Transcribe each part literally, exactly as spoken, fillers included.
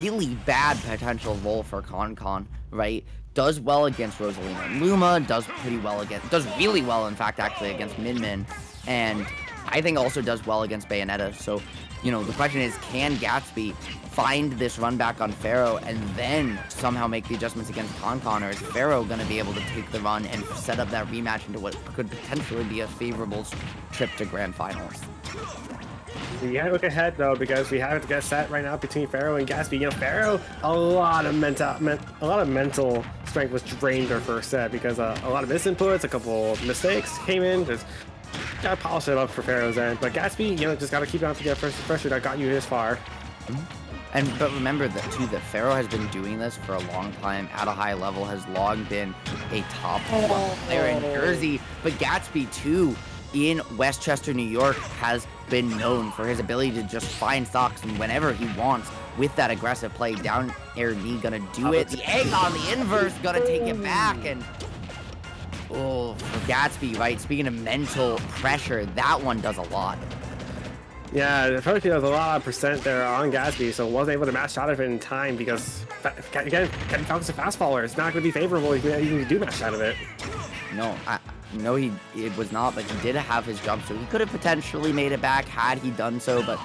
really bad potential role for Con-Con, right? Does well against Rosalina and Luma, does pretty well against, does really well, in fact, actually, against Min Min, and I think also does well against Bayonetta. So, you know, the question is, can Gatsby find this run back on Pharaoh and then somehow make the adjustments against Con-Con, or is Pharaoh going to be able to take the run and set up that rematch into what could potentially be a favorable trip to Grand Finals? We gotta look ahead, though, because we have to get set right now between Pharaoh and Gatsby. You know, Pharaoh, a lot of mental, men, a lot of mental strength was drained her first set because uh, a lot of misinputs, a couple mistakes came in. Just gotta polish it up for Pharaoh's end. But Gatsby, you know, just gotta keep on to that first pressure that got you this far. And but remember that too, that Pharaoh has been doing this for a long time at a high level. Has long been a top oh, player in Jersey, but Gatsby too, in Westchester, New York, has been known for his ability to just find stocks and whenever he wants with that aggressive play. Down air knee gonna do it. The egg on the inverse gonna take it back, and oh, for Gatsby, right? Speaking of mental pressure, that one does a lot. Yeah, the penalty does a lot of percent there on Gatsby, so wasn't able to match shot of it in time because, again, Captain Falcon's a fast follower. It's not gonna be favorable if you do match shot of it. No, I. No, he it was not, but he did have his jump, so he could have potentially made it back had he done so, but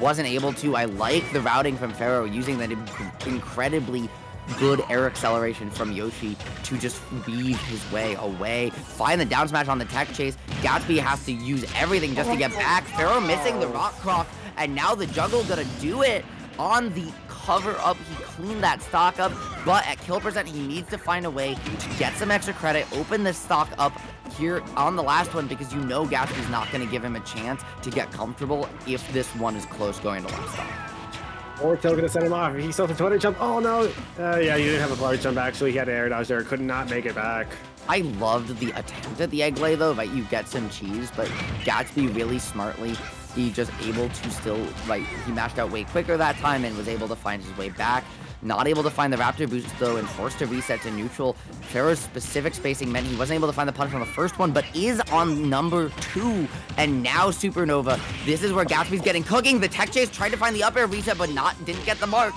wasn't able to. I like the routing from Pharaoh, using that incredibly good air acceleration from Yoshi to just weave his way away, find the down smash on the tech chase. Gatsby has to use everything just to get back. Pharaoh missing the rock croc, and now the juggle gonna do it on the cover up. He cleaned that stock up, but at kill percent, he needs to find a way to get some extra credit, open this stock up here on the last one, because you know Gatsby's not going to give him a chance to get comfortable if this one is close going to last stock. Or Kill's going to send him off. He still has a two hundred jump. Oh, no. Uh, yeah, he didn't have a large jump, actually. He had an air dodge there. Could not make it back. I loved the attempt at the egg lay, though, that you get some cheese, but Gatsby really smartly, he just able to still, like, he mashed out way quicker that time and was able to find his way back. Not able to find the Raptor boost, though, and forced to reset to neutral. Pharaoh's specific spacing meant he wasn't able to find the punch on the first one, but is on number two, and now Supernova. This is where Gatsby's getting cooking. The tech chase tried to find the up air reset, but not didn't get the mark.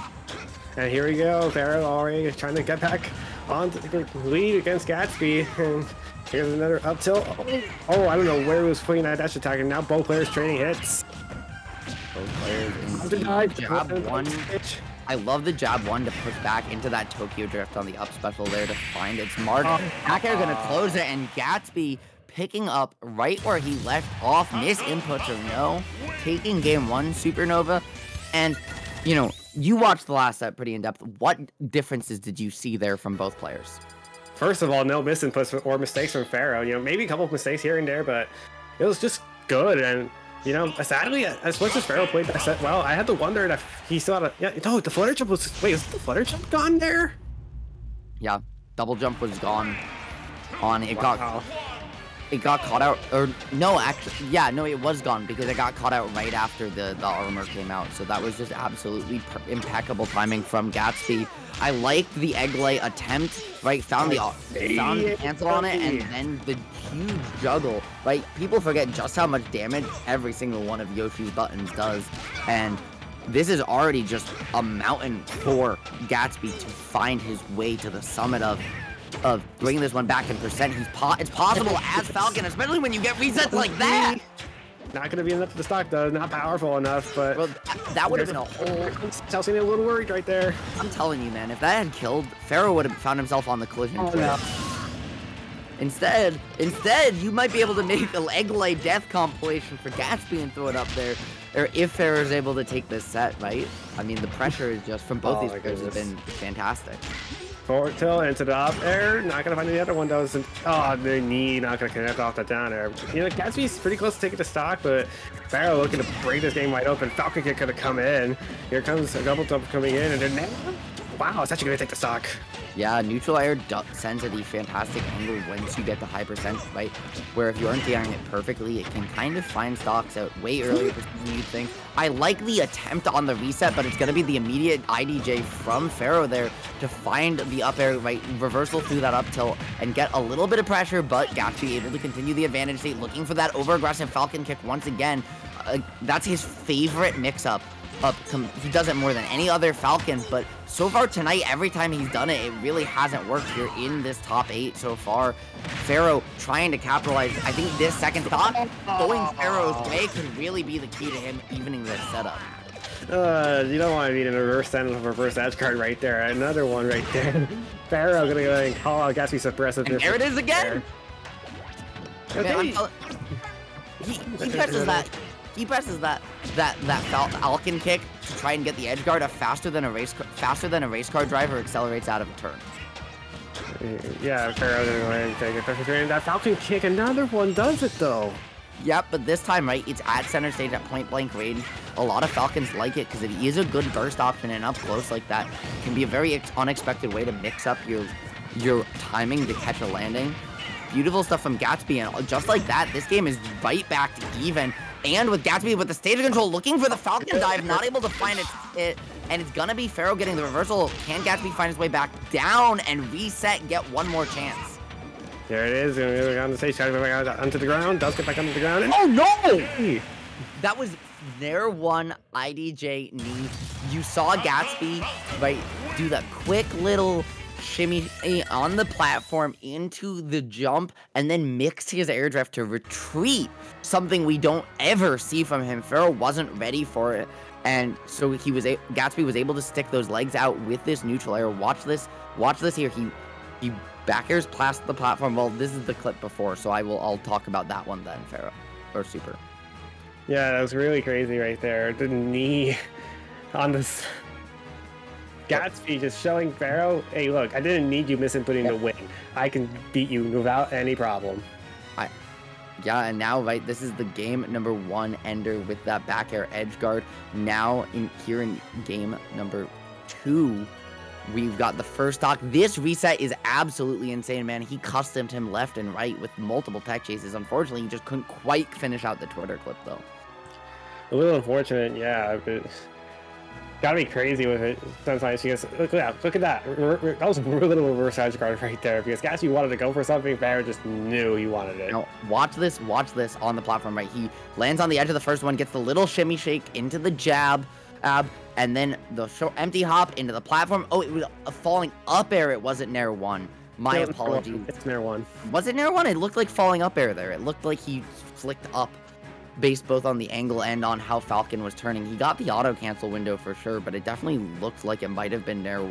And here we go. Pharaoh already trying to get back on the lead against Gatsby. And here's another up tilt. Oh, oh, I don't know where he was putting that dash attack, and now both players trading hits. Both players jab one. I love the jab one to push back into that Tokyo drift on the up special there to find its mark. Back air gonna close it, and Gatsby picking up right where he left off. Miss inputs or no, taking game one, Supernova. And, you know, you watched the last set pretty in depth. What differences did you see there from both players? First of all, no miss inputs or mistakes from Pharaoh. You know, maybe a couple of mistakes here and there, but it was just good. And you know, sadly, as much as Pharaoh played that set well, I had to wonder if he still had a... Yeah, no, the flutter jump was... Wait, was the flutter jump gone there? Yeah, double jump was gone. On, it wow. got... It got caught out... Or, no, actually... Yeah, no, it was gone because it got caught out right after the, the armor came out. So that was just absolutely impeccable timing from Gatsby. I liked the egg lay attempt, right? Found the... Found the cancel on it, and then the... huge juggle, right? People forget just how much damage every single one of Yoshi's buttons does, and this is already just a mountain for Gatsby to find his way to the summit of, of bringing this one back in percent. He's po it's possible as Falcon, especially when you get resets like that. Not gonna be enough for the stock though, not powerful enough, but... Well, that, that would have been a whole... Tells me a little worried right there. I'm telling you, man, if that had killed, Pharaoh would have found himself on the collision. Oh, no. Instead, instead, you might be able to make an egg lay death compilation for Gatsby and throw it up there, or if Pharaoh is able to take this set, right? I mean, the pressure is just from both oh these players has been fantastic. Forward tilt into the up air, not gonna find the other one that was in, oh, the knee, not gonna connect off that down air. You know, Gatsby's pretty close to taking the stock, but Pharaoh looking to break this game wide open. Falcon kick gonna come in. Here comes a double jump coming in, and then wow, it's actually gonna take the stock. Yeah, neutral air sends at a fantastic angle once you get the high percent, right? Where if you aren't DRing it perfectly, it can kind of find stocks out way earlier than you think. I like the attempt on the reset, but it's going to be the immediate I D J from Pharaoh there to find the up air, right? Reversal through that up tilt and get a little bit of pressure, but Gatsby able to continue the advantage state, looking for that over-aggressive Falcon kick once again. Uh, that's his favorite mix-up up. He does it more than any other Falcon, but so far tonight, every time he's done it, it really hasn't worked here in this top eight so far. Pharaoh trying to capitalize. I think this second thought, going Pharaoh's way, can really be the key to him evening this setup. Uh, you don't want to be in a reverse send of a reverse edge card right there. Another one right there. Pharaoh gonna go ahead and call out Gatsby suppressive. And there it is again. There. Man, okay. He, he presses that. He presses that that that Falcon kick to try and get the edge guard up faster than a race faster than a race car driver accelerates out of a turn. Yeah, Pharaoh didn't go ahead and take it. That Falcon kick, another one does it though. Yep, but this time, right, it's at center stage at point blank range. A lot of Falcons like it because it is a good burst option, and up close like that can be a very unexpected way to mix up your your timing to catch a landing. Beautiful stuff from Gatsby, and just like that, this game is right back to even. And with Gatsby with the stage control looking for the Falcon dive, not able to find it, it and it's gonna be Pharaoh getting the reversal. Can Gatsby find his way back down and reset and get one more chance? There it is, gonna go on the stage, trying to get back onto the ground, does get back onto the ground. And oh no! Hey. That was their one I D J knee. You saw Gatsby, right, do that quick little shimmy on the platform into the jump and then mix his air drift to retreat, something we don't ever see from him. Pharaoh wasn't ready for it, and so he was a Gatsby was able to stick those legs out with this neutral air. Watch this, watch this here. He he back airs past the platform. Well, this is the clip before, so I will I'll talk about that one then, Pharaoh or Super. Yeah, that was really crazy right there. The knee on this. Gatsby just showing Pharaoh, hey, look, I didn't need you misinputting yep. the win. I can beat you without any problem. I, yeah, and now, right, this is the game number one ender with that back air edge guard. Now, in here in game number two, we've got the first stock. This reset is absolutely insane, man. He customed him left and right with multiple tech chases. Unfortunately, he just couldn't quite finish out the Twitter clip, though. A little unfortunate, yeah, but... Gotta be crazy with it sometimes because look at that, look at that. That was a little reverse edge guard right there because Gatsby wanted to go for something, Pharaoh just knew he wanted it. Now, watch this, watch this on the platform, right? He lands on the edge of the first one, gets the little shimmy shake into the jab, ab, and then the short empty hop into the platform. Oh, it was falling up air, it wasn't Nair one. My no, apologies. It's Nair one. Was it Nair one? It looked like falling up air there. It looked like he flicked up. Based both on the angle and on how Falcon was turning. He got the auto cancel window for sure, but it definitely looked like it might have been Nair